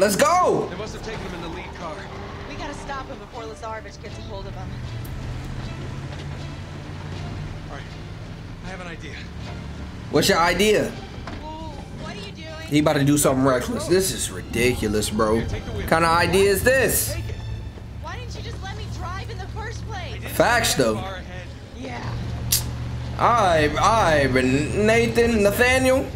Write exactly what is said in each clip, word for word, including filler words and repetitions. Let's go! They must have taken him in the lead car. We gotta stop him before Lazarevich gets a hold of him. Alright, I have an idea. What's your idea? Well, what are you doing? He about to do something reckless. This is ridiculous, bro. What kind of idea is this? Why didn't you just let me drive in the first place? Facts, though. Yeah. Alright, alright, but Nathan, Nathaniel.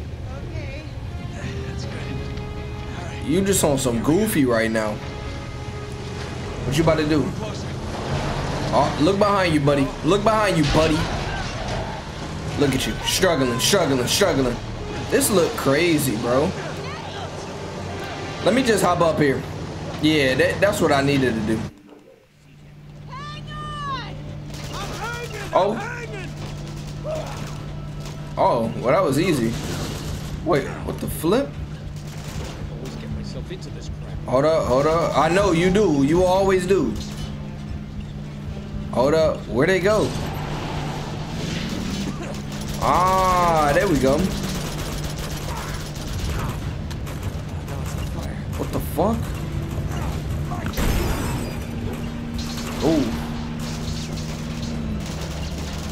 You just on some goofy right now. What you about to do? Oh, look behind you, buddy. Look behind you, buddy. Look at you. Struggling, struggling, struggling. This look crazy, bro. Let me just hop up here. Yeah, that, that's what I needed to do. Oh. Oh, well, that was easy. Wait, what the flip? Into this crap. Hold up, hold up. I know you do. You always do. Hold up. Where'd they go? Ah, there we go. What the fuck? Oh.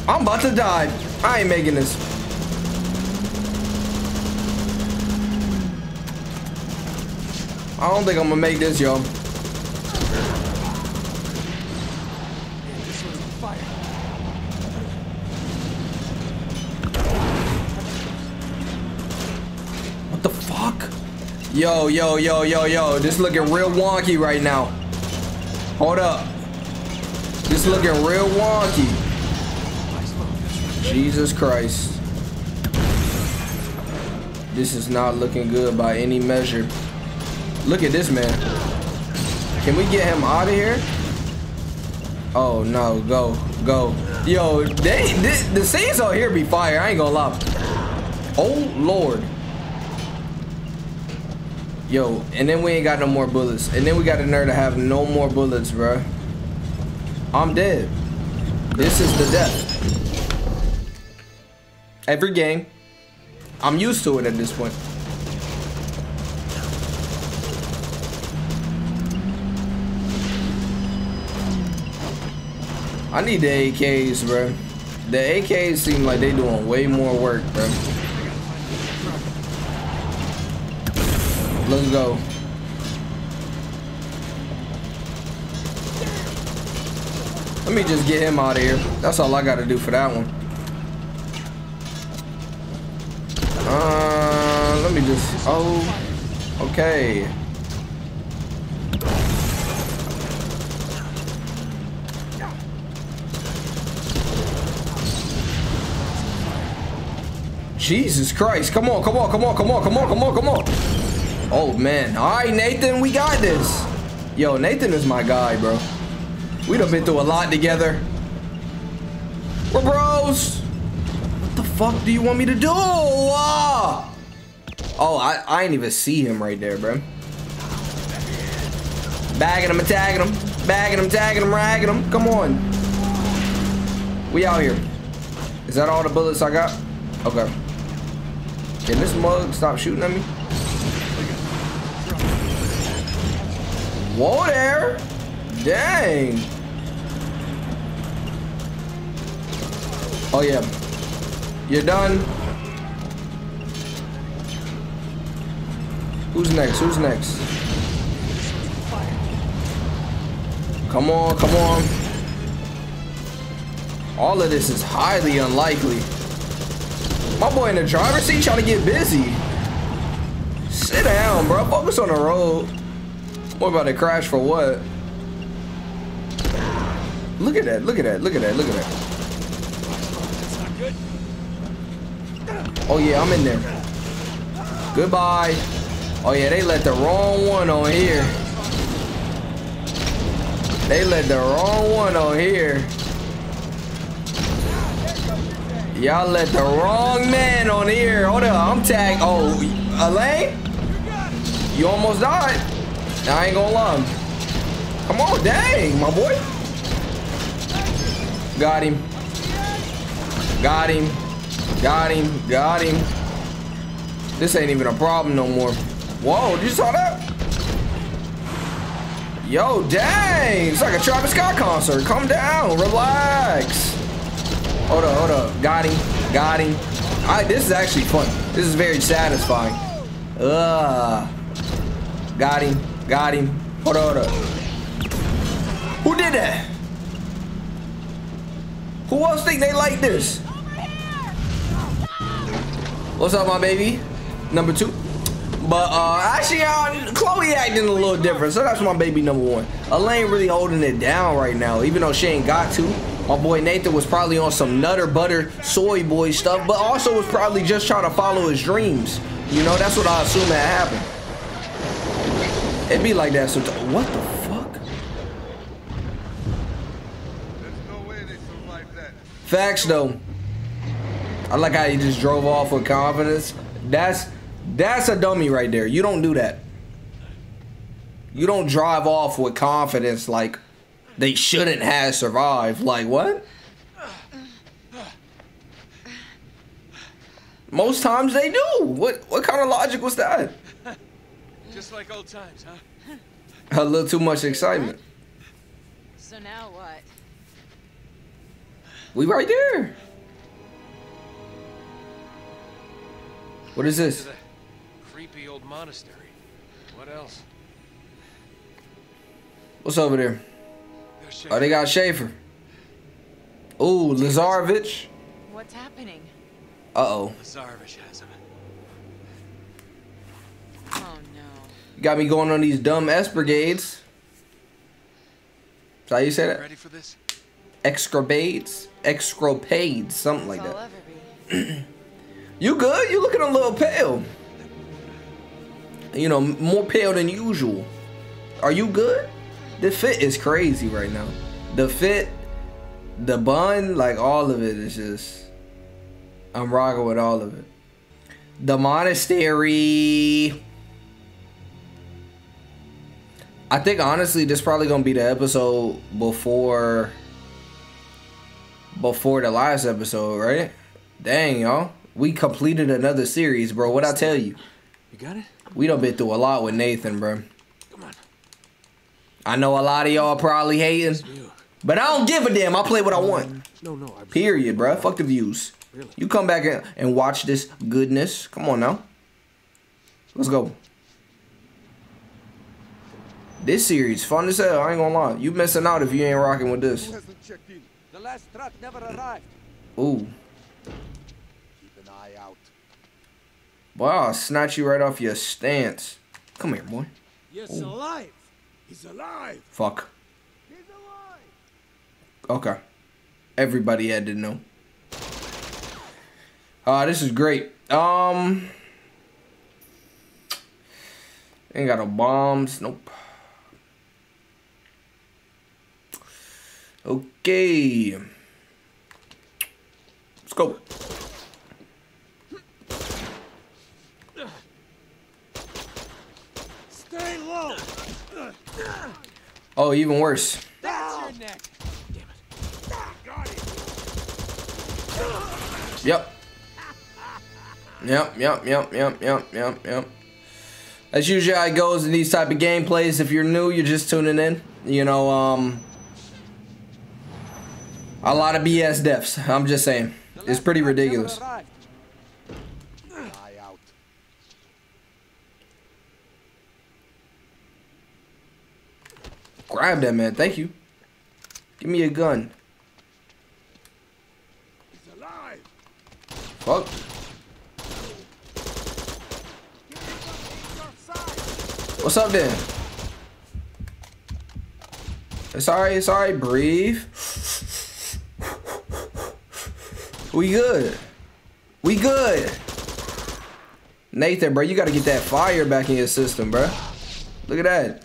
I'm about to die. I ain't making this. I don't think I'm gonna make this, y'all. What the fuck? Yo, yo, yo, yo, yo. This looking real wonky right now. Hold up. This looking real wonky. Jesus Christ. This is not looking good by any measure. Look at this man. Can we get him out of here? Oh no, go, go. Yo, they, this, the scenes out here be fire, I ain't gonna lie. Oh Lord. Yo, and then we ain't got no more bullets. And then we got the nerve to have no more bullets, bruh. I'm dead. This is the death. Every game. I'm used to it at this point. I need the A Ks, bro. The A Ks seem like they doing way more work, bro. Let's go. Let me just get him out of here. That's all I gotta do for that one. Uh, let me just, oh, okay. Jesus Christ, come on, come on, come on, come on, come on, come on, come on. Oh, man. All right, Nathan, we got this. Yo, Nathan is my guy, bro. We done been through a lot together. We're bros. What the fuck do you want me to do? Uh, oh, I, I ain't even see him right there, bro. Bagging him, tagging him. Bagging him, tagging him, ragging him. Come on. We out here. Is that all the bullets I got? Okay. Can this mug stop shooting at me? Whoa there! Dang! Oh yeah. You're done. Who's next? Who's next? Come on, come on. All of this is highly unlikely. My boy in the driver's seat trying to get busy. Sit down, bro. Focus on the road. What about to crash for what? Look at that. Look at that. Look at that. Look at that. Oh, yeah. I'm in there. Goodbye. Oh, yeah. They let the wrong one on here. They let the wrong one on here. Y'all let the wrong man on here. Hold up, I'm tagged. Oh, Elaine? You almost died. I ain't gonna lie. Come on, dang, my boy. Got him. Got him. Got him. Got him. This ain't even a problem no more. Whoa, did you saw that? Yo, dang! It's like a Travis Scott concert. Calm down, relax. Hold up, hold up. Got him, got him. All right, this is actually fun. This is very satisfying. Ugh. Got him, got him. Hold up, hold up. Who did that? Who else think they like this? What's up, my baby? Number two. But uh, actually, uh, Chloe acting a little different, so that's my baby number one. Elaine really holding it down right now, even though she ain't got to. My boy Nathan was probably on some nutter butter soy boy stuff, but also was probably just trying to follow his dreams. You know, that's what I assume that happened. It'd be like that sometimes. What the fuck? There's no way they survived that. Facts though. I like how he just drove off with confidence. That's That's a dummy right there. You don't do that. You don't drive off with confidence like they shouldn't have survived. Like, what? Most times they do. What What kind of logic was that? Just like old times, huh? A little too much excitement. So now what? We right there. What is this? Creepy old monastery. What else? What's over there? Oh, they got Schaefer. Ooh, Lazarevich. What's happening? Uh-oh. Lazarevich has him. Oh no. You got me going on these dumb esbrigades. Is that how you say that? Ready for this? Excrobades? Excropades, something like that. You good? You looking a little pale. You know, more pale than usual. Are you good? The fit is crazy right now. The fit, the bun, like all of it is just, I'm rocking with all of it. The monastery. I think honestly, this probably gonna be the episode before, before the last episode, right? Dang, y'all. We completed another series, bro. What'd I tell you? You got it? We done been through a lot with Nathan, bro. Come on. I know a lot of y'all probably hating, but I don't give a damn. I play what I want. No, no. I Period, bro. Fuck the views. Really? You come back and, and watch this goodness. Come on now. Let's go. This series fun as hell. I ain't gonna lie. You missing out if you ain't rocking with this. The last truck never arrived. Ooh. Boy, I'll snatch you right off your stance. Come here, boy. Yes, alive. He's alive. Fuck. He's alive. Okay. Everybody had to know. Uh, this is great. Um, ain't got no bombs. Nope. Okay. Let's go. Oh, even worse. That's your neck. Damn it. Got it. Yep. Yep, yep, yep, yep, yep, yep, yep. That's usually how it goes in these type of gameplays. If you're new, you're just tuning in. You know, um, a lot of B S deaths. I'm just saying. It's pretty ridiculous. Grab that man, thank you. Give me a gun. He's alive. Fuck. What's up then? It's alright, it's alright, breathe. We good. We good. Nathan, bro, you gotta get that fire back in your system, bro. Look at that.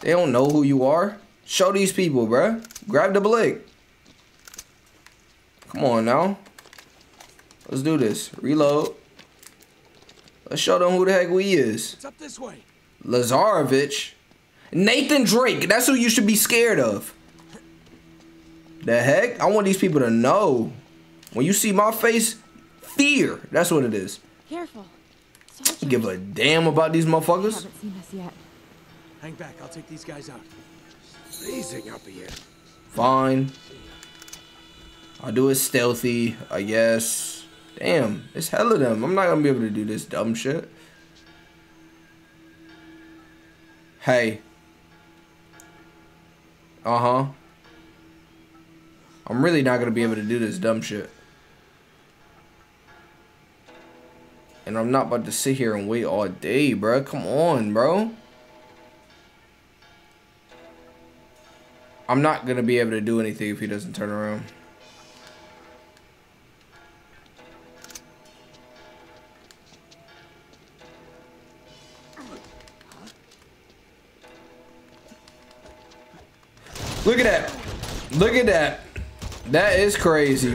They don't know who you are. Show these people, bruh. Grab the blick. Come on now. Let's do this. Reload. Let's show them who the heck we is. It's up this way. Lazarevich. Nathan Drake. That's who you should be scared of. The heck? I want these people to know. When you see my face, fear. That's what it is. Careful. Don't give a damn about these motherfuckers. They haven't seen us yet. Hang back. I'll take these guys out. Freezing up here. Fine. I'll do it stealthy, I guess. Damn, it's hella them. I'm not gonna be able to do this dumb shit. Hey. Uh-huh. I'm really not gonna be able to do this dumb shit. And I'm not about to sit here and wait all day, bro. Come on, bro. I'm not gonna be able to do anything if he doesn't turn around. Look at that. Look at that. That is crazy.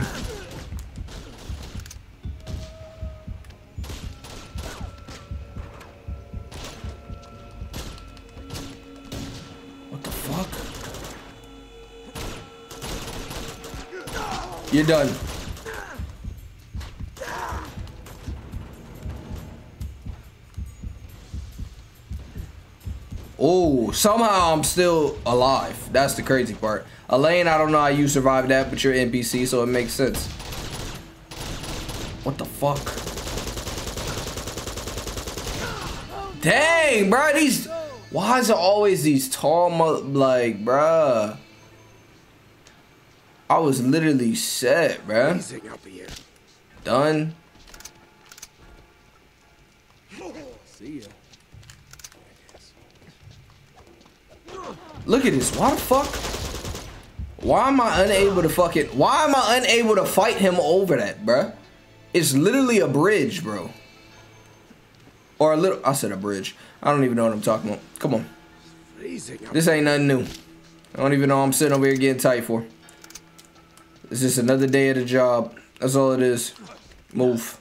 What the fuck? You're done. Oh, somehow I'm still alive. That's the crazy part. Elaine, I don't know how you survived that, but you're an N P C, so it makes sense. What the fuck? Dang, bro, these... Why is it always these tall mother... Like, bruh. I was literally set, bro. Done. See ya. Look at this. Why the fuck? Why am I unable to fucking... Why am I unable to fight him over that, bruh? It's literally a bridge, bro. Or a little... I said a bridge. I don't even know what I'm talking about. Come on. This ain't nothing new. I don't even know what I'm sitting over here getting tight for. It's just another day at the job. That's all it is. Move.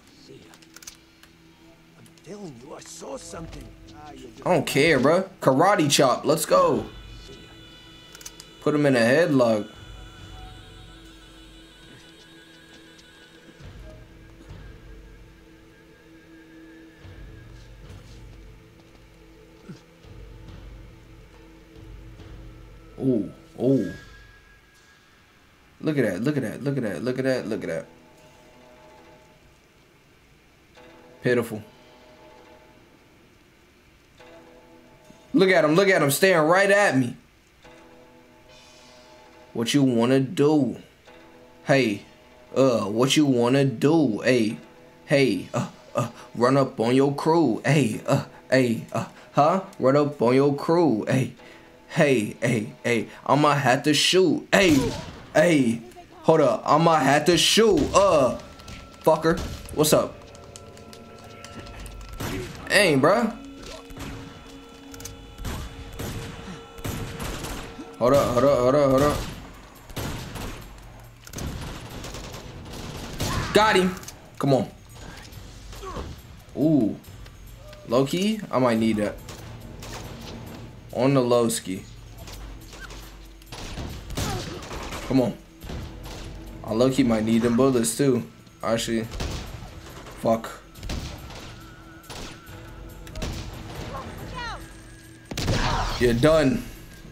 I'm telling you, I saw something. I don't care, bruh. Karate chop. Let's go. Put him in a headlock. Oh, oh. Look at that, look at that, look at that, look at that, look at that. Pitiful. Look at him, look at him, staring right at me. What you wanna do? Hey, uh, what you wanna do? Hey, hey, uh, uh, run up on your crew. Hey, uh, hey, uh, huh? Run up on your crew. Hey, hey, hey, hey, I'ma have to shoot. Hey, hey, hold up, I'ma have to shoot. Uh, fucker, what's up? Hey, bruh. Hold up, hold up, hold up, hold up. Got him. Come on. Ooh. Low key? I might need that. On the low ski. Come on. I low key might need them bullets too. Actually. Fuck. You're done.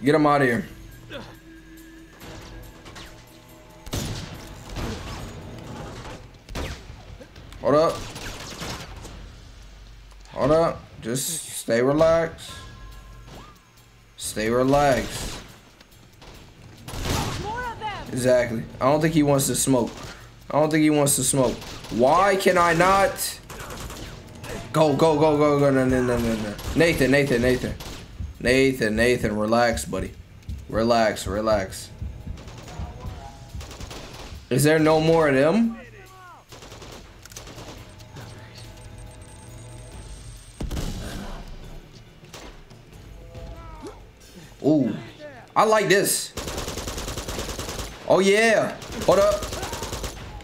Get him out of here. Hold up. Hold up. Just stay relaxed. Stay relaxed. Exactly. I don't think he wants to smoke. I don't think he wants to smoke. Why can I not? Go, go, go, go, go. No, no, no, no, no. Nathan, Nathan, Nathan. Nathan, Nathan, relax, buddy. Relax, relax. Is there no more of them? Ooh, I like this. Oh yeah, hold up.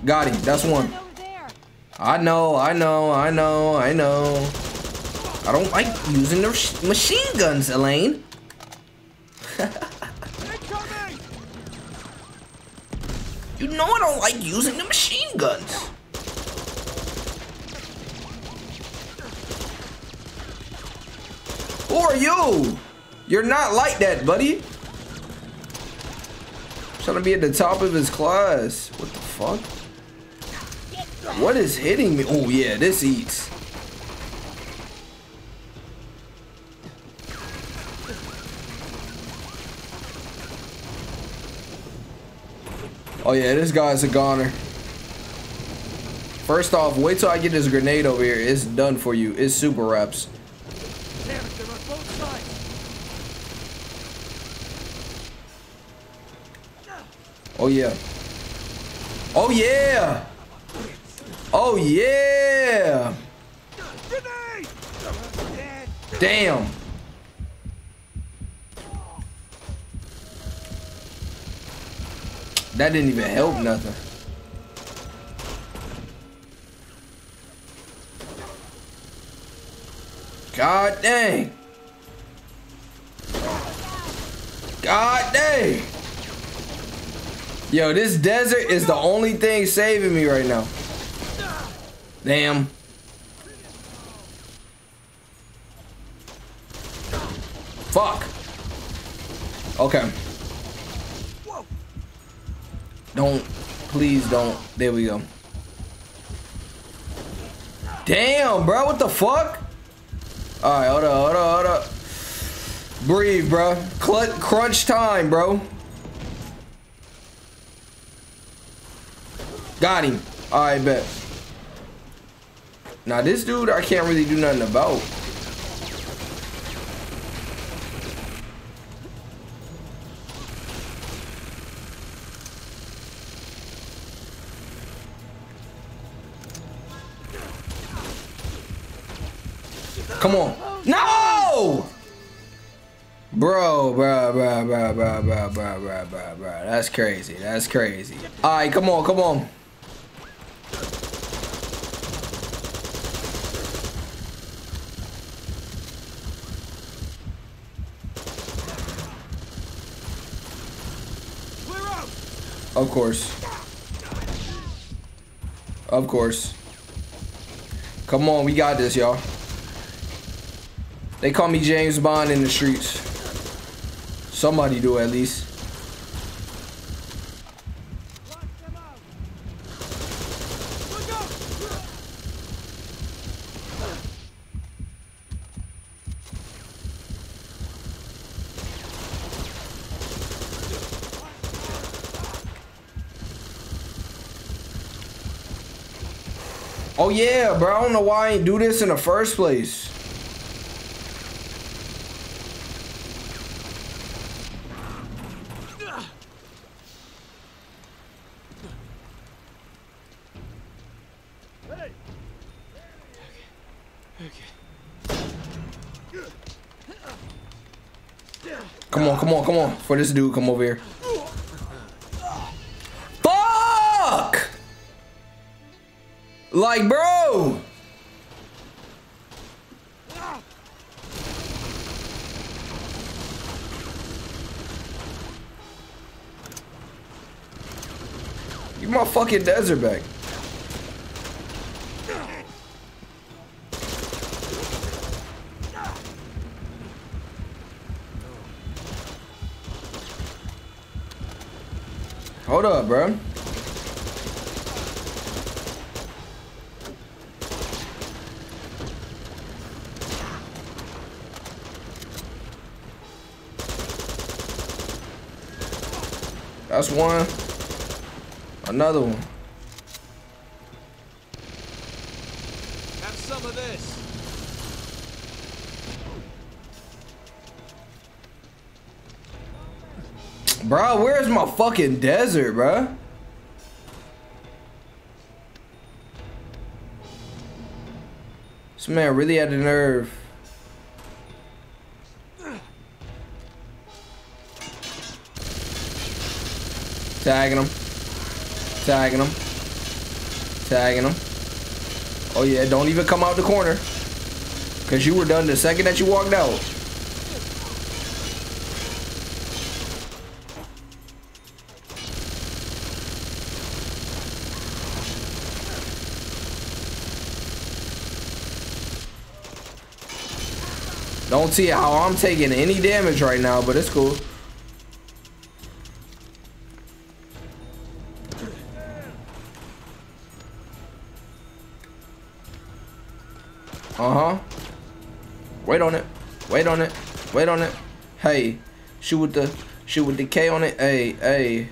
Got him, that's one. I know, I know, I know, I know. I don't like using their sh machine guns, Elaine. You know I don't like using the machine guns. Who are you? You're not like that, buddy. I'm trying to be at the top of his class. What the fuck? What is hitting me? Oh, yeah, this eats. Oh, yeah, this guy's a goner. First off, wait till I get this grenade over here. It's done for you. It's super wraps. Oh, yeah. Oh, yeah. Oh, yeah. Damn. That didn't even help nothing. God dang. God dang. Yo, this desert is the only thing saving me right now. Damn. Fuck. Okay. Don't. Please don't. There we go. Damn, bro. What the fuck? All right. Hold up. Hold up. Hold up. Breathe, bro. Cl- crunch time, bro. Got him. All right, bet. Now, this dude, I can't really do nothing about. Come on. No! Bro, bro, bro, bro, bro, bro, bro, bro, bro, bro. That's crazy. That's crazy. All right, come on, come on. Of course. Of course. Come on, we got this, y'all. They call me James Bond in the streets. Somebody do, at least. Oh yeah, bro, I don't know why I ain't do this in the first place. Come on, come on, come on. For this dude, come over here. Fuck! Like, bro! Give my fucking desert back. Hold up, bro. That's one. Another one. Have some of this. Bro, where's my fucking desert, bro? This man really had the nerve. Tagging him. Tagging him. Tagging him. Oh yeah, don't even come out the corner. Cause you were done the second that you walked out. Don't see how I'm taking any damage right now, but it's cool. Uh-huh. Wait on it. Wait on it. Wait on it. Hey. Shoot with the shoot with the K on it. Hey, hey.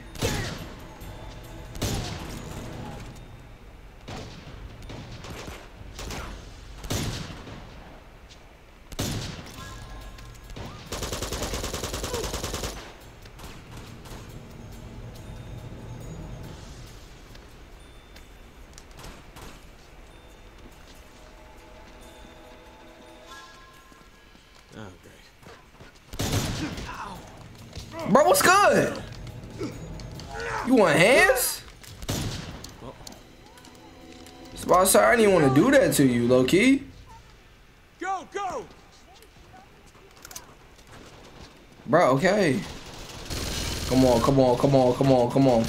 Bro, what's good? You want hands? Sponsor, I didn't want to do that to you, low key. Go, go. Bro, okay. Come on, come on, come on, come on, come on.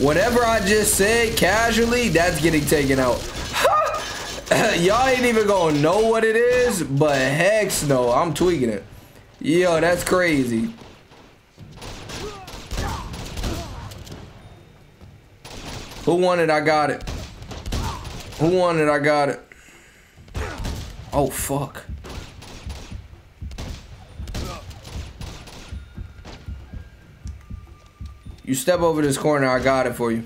Whatever I just said casually, that's getting taken out. Y'all ain't even gonna know what it is, but heck no, I'm tweaking it. Yo, that's crazy. Who wanted? I got it. Who wanted? I got it. Oh, fuck. You step over this corner, I got it for you.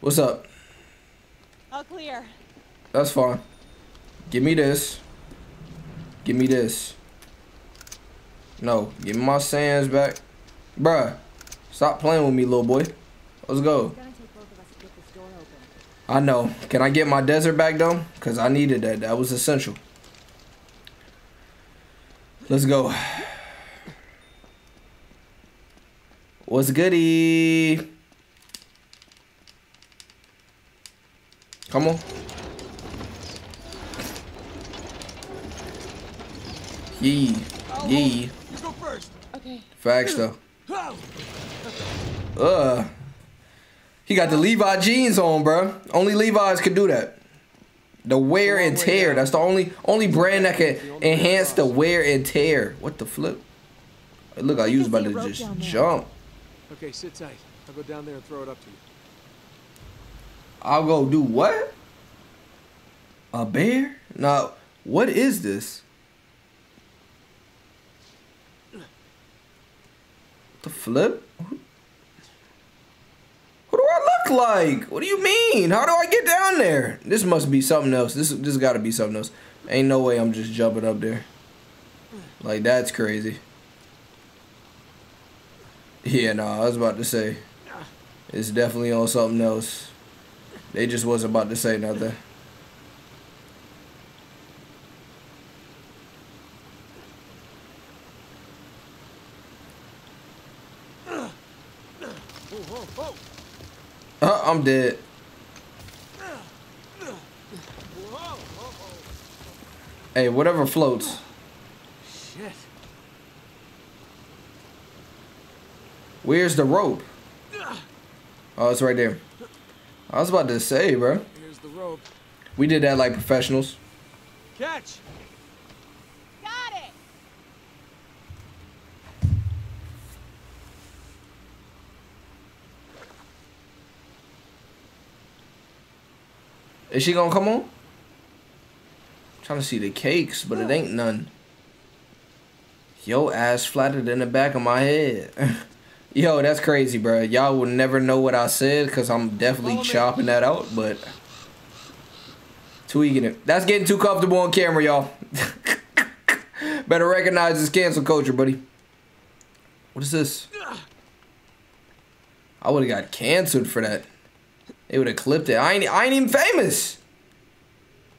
What's up? All clear. That's fine. Give me this. Give me this. No, give me my sands back. Bruh, stop playing with me, little boy. Let's go. I know. Can I get my desert back, though? Because I needed that. That was essential. Let's go. What's goody? Come on. Yee. Yee. You go first. Okay. Facts though. Uh. He got the Levi jeans on, bro. Only Levi's could do that. The wear and tear. That's the only only brand that can enhance the wear and tear. What the flip? Look, I was about to just jump. Okay, sit tight. I'll go down there and throw it up to you. I'll go do what? A bear? Now, what is this? The flip? What do I look like? What do you mean? How do I get down there? This must be something else. This this gotta be something else. Ain't no way I'm just jumping up there. Like, that's crazy. Yeah, nah, I was about to say. It's definitely on something else. They just wasn't about to say nothing. Uh, I'm dead. Hey, whatever floats. Shit. Where's the rope? Oh, it's right there. I was about to say, bro. Here's the rope. We did that like professionals. Catch. Got it. Is she gonna come on? I'm trying to see the cakes, but it ain't none. Yo, ass flatter than the back of my head. Yo, that's crazy, bro. Y'all will never know what I said because I'm definitely chopping that out, but tweaking it. That's getting too comfortable on camera, y'all. Better recognize this cancel culture, buddy. What is this? I would have got canceled for that. They would have clipped it. I ain't, I ain't even famous.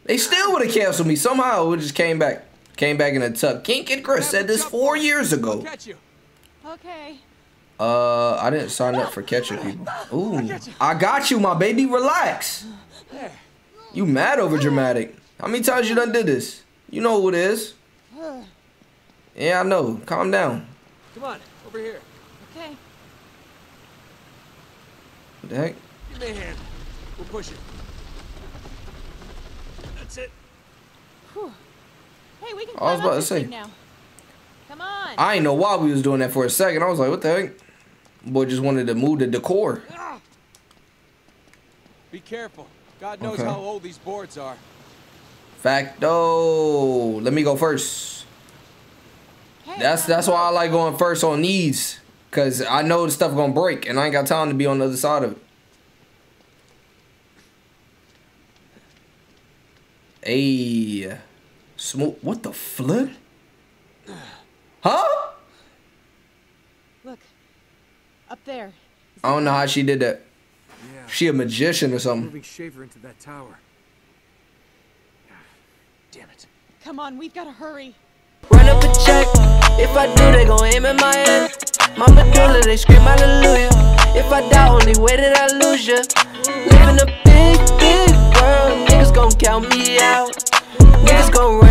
They still would have canceled me. Somehow it just came back. Came back in a tub. Kink and Chris said this four years ago. Okay. Uh, I didn't sign up for catching people. Ooh, I got you, my baby. Relax. You mad over dramatic? How many times you done did this? You know who it is. Yeah, I know. Calm down. Come on, over here. Okay. What the heck? Give me a hand. We'll push it. That's it. Whew. Hey, we can I was about to say. Now. Come on. I ain't know why we was doing that for a second. I was like, what the heck? Boy just wanted to move the decor. Be careful. God knows okay. how old these boards are. Facto. Let me go first. Hey, that's that's why I like going first on these. Because I know the stuff going to break. And I ain't got time to be on the other side of it. Hey. Smoke. What the flip? Huh? Look. Up there. I don't know how she did that. Yeah. She a magician or something. Moving Schaefer into that tower. Damn it. Come on, we've got to hurry. Run up a check. If I do, they gon' aim at my head. My medulla, they scream hallelujah. If I die, only way that I lose ya. Live in a big, big world. Niggas gon' count me out. Niggas gon' run.